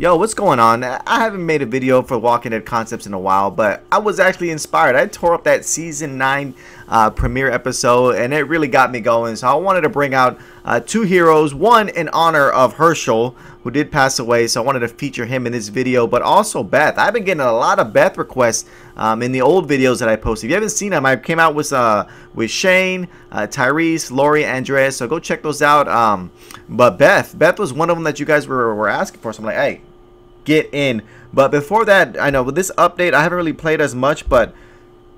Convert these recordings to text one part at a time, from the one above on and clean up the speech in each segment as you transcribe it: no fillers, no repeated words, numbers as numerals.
Yo, what's going on? I haven't made a video for Walking Dead Concepts in a while, but I was actually inspired. I tore up that season 9 premiere episode and it really got me going, so I wanted to bring out two heroes, one in honor of Hershel, who did pass away, so I wanted to feature him in this video, but also Beth. I've been getting a lot of Beth requests in the old videos that I posted. If you haven't seen them, I came out with Shane, Tyrese, Lori, Andrea, so go check those out. But Beth was one of them that you guys were asking for, so I'm like, hey, get in. But before that, I know with this update, I haven't really played as much, but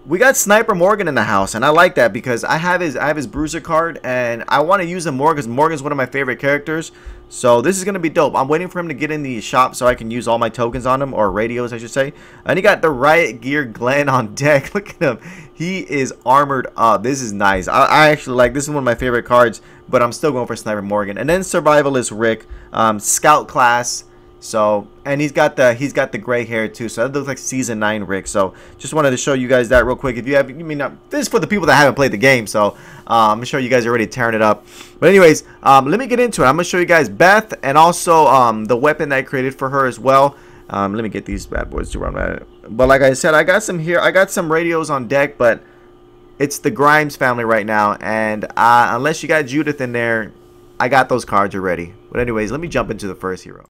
we got Sniper Morgan in the house, and I like that because I have his bruiser card, and I want to use him more because Morgan's one of my favorite characters. So this is gonna be dope. I'm waiting for him to get in the shop so I can use all my tokens on him, or radios, I should say. And he got the riot gear Glenn on deck. Look at him; he is armored up. This is nice. I actually like this. Is one of my favorite cards, but I'm still going for Sniper Morgan. And then Survivalist Rick, Scout class. So, and he's got the gray hair too, so that looks like season 9 Rick. So just wanted to show you guys that real quick. If you have, I mean, this is for the people that haven't played the game, so I'm sure you guys are already tearing it up. But anyways, let me get into it. I'm gonna show you guys Beth and also the weapon that I created for her as well. Let me get these bad boys to run at it. But like I said, I got some radios on deck, but it's the Grimes family right now, and unless you got Judith in there, I got those cards already. But anyways, let me jump into the first hero.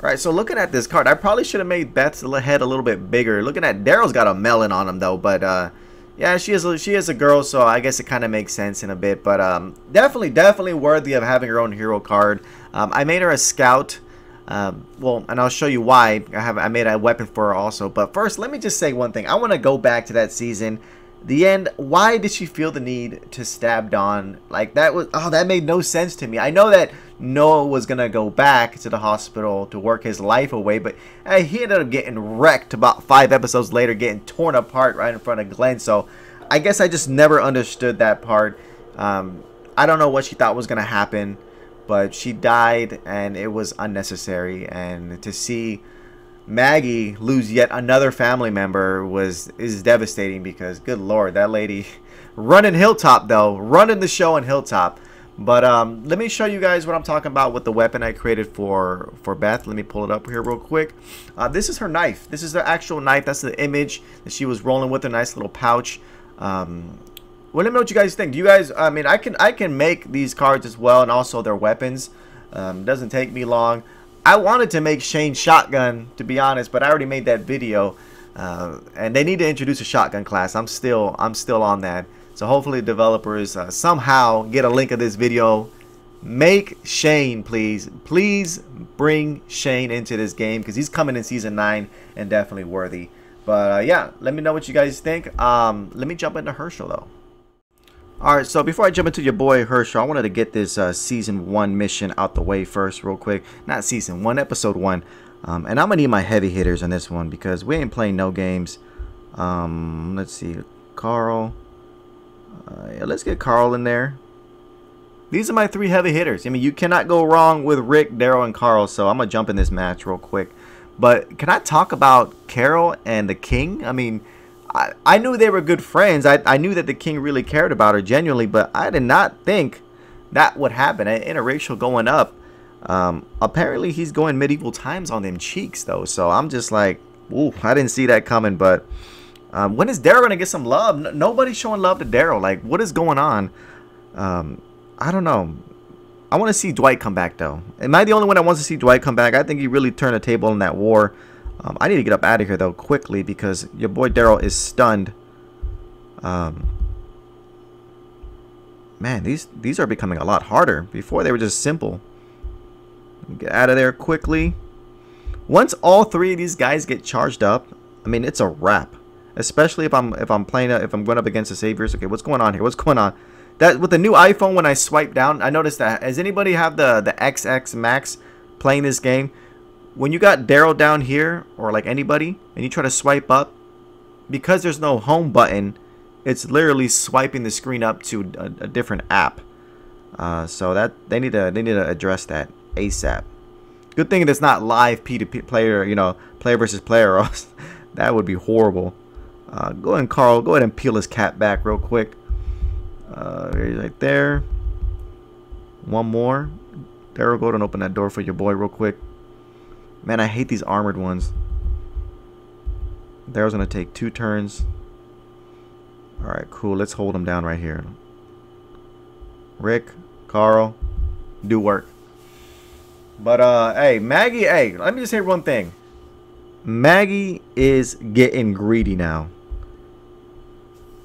Alright, so looking at this card, I probably should have made Beth's head a little bit bigger. Looking at Daryl's got a melon on him though, but yeah, she is a girl, so I guess it kind of makes sense in a bit. But definitely worthy of having her own hero card. I made her a scout, well, and I'll show you why. I made a weapon for her also. But first, let me just say one thing. I want to go back to that season, the end. Why did she feel the need to stab Dawn? Like that was, oh, that made no sense to me. I know that Noah was gonna go back to the hospital to work his life away, but he ended up getting wrecked about 5 episodes later, getting torn apart right in front of Glenn. So I guess I just never understood that part. I don't know what she thought was gonna happen, but she died and it was unnecessary. And to see Maggie lose yet another family member is devastating, because good lord, that lady running Hilltop though, running the show in Hilltop. But let me show you guys what I'm talking about with the weapon I created for Beth. Let me pull it up here real quick. This is her knife. This is the actual knife. That's the image that she was rolling with, a nice little pouch. Well, let me know what you guys think. Do you guys, I mean, I can make these cards as well, and also their weapons. Doesn't take me long. I wanted to make Shane's shotgun, to be honest, but I already made that video, and they need to introduce a shotgun class. I'm still on that. So hopefully developers somehow get a link of this video. Make Shane, please bring Shane into this game, because he's coming in season 9 and definitely worthy. But yeah, let me know what you guys think. Let me jump into Hershel though. Alright, so before I jump into your boy Hershel, I wanted to get this Season 1 mission out the way first real quick. Not Season 1, Episode 1. And I'm going to need my heavy hitters on this one, because we ain't playing no games. Let's see, Carl. Yeah, let's get Carl in there. These are my 3 heavy hitters. I mean, you cannot go wrong with Rick, Daryl, and Carl, so I'm going to jump in this match real quick. But can I talk about Carol and the King? I mean, I knew they were good friends. I knew that the King really cared about her genuinely, but I did not think that would happen. Interracial going up. Apparently, he's going medieval times on them cheeks, though. So I'm just like, ooh, I didn't see that coming. But when is Daryl going to get some love? Nobody's showing love to Daryl. Like, what is going on? I don't know. I want to see Dwight come back, though. Am I the only one that wants to see Dwight come back? I think he really turned the table in that war. I need to get up out of here though quickly, because your boy Daryl is stunned. Man, these are becoming a lot harder. Before they were just simple. Get out of there quickly. Once all 3 of these guys get charged up, I mean, it's a wrap. Especially if I'm going up against the Saviors. Okay, what's going on here? What's going on? That with the new iPhone, when I swipe down, I noticed that. Does anybody have the XX Max playing this game? When you got Daryl down here, or like anybody, and you try to swipe up, because there's no home button, it's literally swiping the screen up to a different app. So that they need to address that ASAP. Good thing it's not live P2P player, you know, player versus player, or that would be horrible. Go ahead, Carl. Go ahead and peel his cap back real quick. Right there. One more. Daryl, go ahead and open that door for your boy real quick. Man, I hate these armored ones. Daryl's going to take 2 turns. Alright, cool. Let's hold him down right here. Rick, Carl, do work. But, hey, Maggie, hey, let me just say one thing. Maggie is getting greedy now.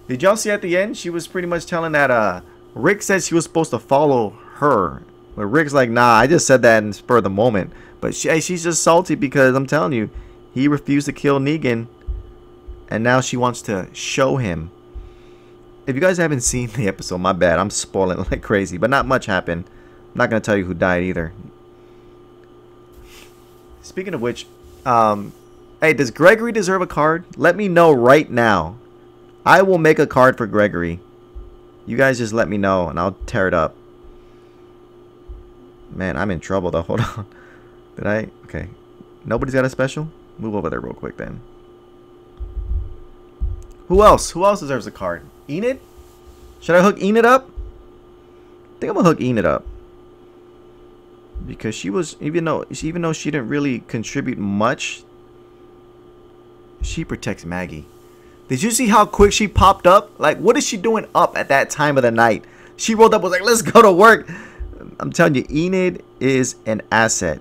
Did y'all see at the end? She was pretty much telling that, Rick said she was supposed to follow her. But Rick's like, nah, I just said that in spur of the moment. But she's just salty because, I'm telling you, he refused to kill Negan. And now she wants to show him. If you guys haven't seen the episode, my bad. I'm spoiling like crazy. But not much happened. I'm not going to tell you who died either. Speaking of which, hey, does Gregory deserve a card? Let me know right now. I will make a card for Gregory. You guys just let me know and I'll tear it up. Man, I'm in trouble though. Hold on. Did I? Okay. Nobody's got a special? Move over there real quick then. Who else? Who else deserves a card? Enid? Should I hook Enid up? I think I'm going to hook Enid up. Because she was, even though she didn't really contribute much, she protects Maggie. Did you see how quick she popped up? Like, what is she doing up at that time of the night? She rolled up, was like, let's go to work. I'm telling you, Enid is an asset.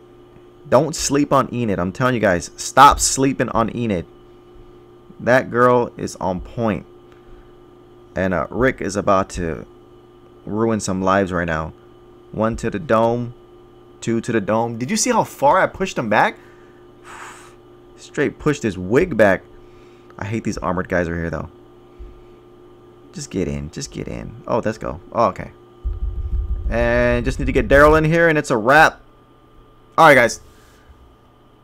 Don't sleep on Enid. I'm telling you guys, stop sleeping on Enid. That girl is on point. And Rick is about to ruin some lives right now. 1 to the dome. 2 to the dome. Did you see how far I pushed him back? Straight pushed his wig back. I hate these armored guys right here, though. Just get in. Just get in. Oh, let's go. Oh, okay. And just need to get Daryl in here, and it's a wrap. All right, guys.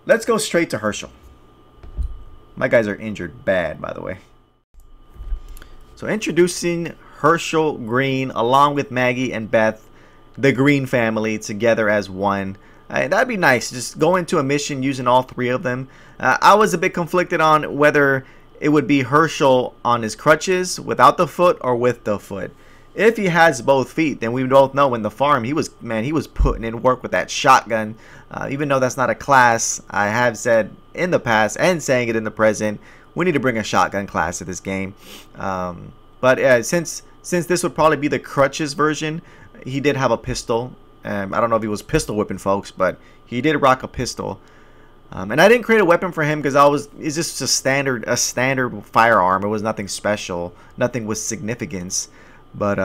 Let's go straight to Hershel. My guys are injured bad, by the way. So introducing Hershel Green along with Maggie and Beth, the Green family, together as one. That'd be nice. Just go into a mission using all 3 of them. I was a bit conflicted on whether it would be Hershel on his crutches, without the foot, or with the foot. If he has both feet, then we both know in the farm he was putting in work with that shotgun. Even though that's not a class, I have said in the past and saying it in the present, we need to bring a shotgun class to this game. But since this would probably be the crutches version, he did have a pistol. I don't know if he was pistol whipping folks, but he did rock a pistol. And I didn't create a weapon for him because it's just a standard firearm. It was nothing special, nothing with significance. But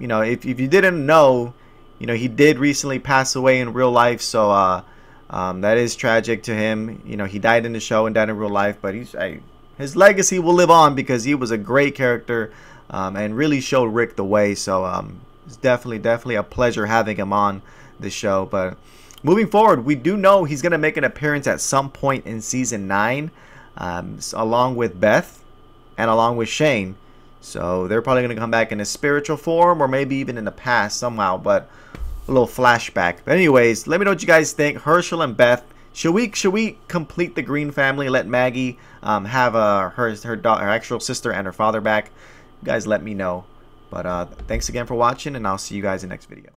you know, if you didn't know, you know, he did recently pass away in real life, so that is tragic to him. You know, he died in the show and died in real life, but his legacy will live on because he was a great character and really showed Rick the way. So it's definitely a pleasure having him on the show. But moving forward, we do know he's going to make an appearance at some point in season 9, along with Beth and along with Shane. So they're probably going to come back in a spiritual form or maybe even in the past somehow, but a little flashback. But anyways, let me know what you guys think. Hershel and Beth. Should we complete the Green family? Let Maggie have her actual sister and her father back. You guys, let me know. But thanks again for watching, and I'll see you guys in the next video.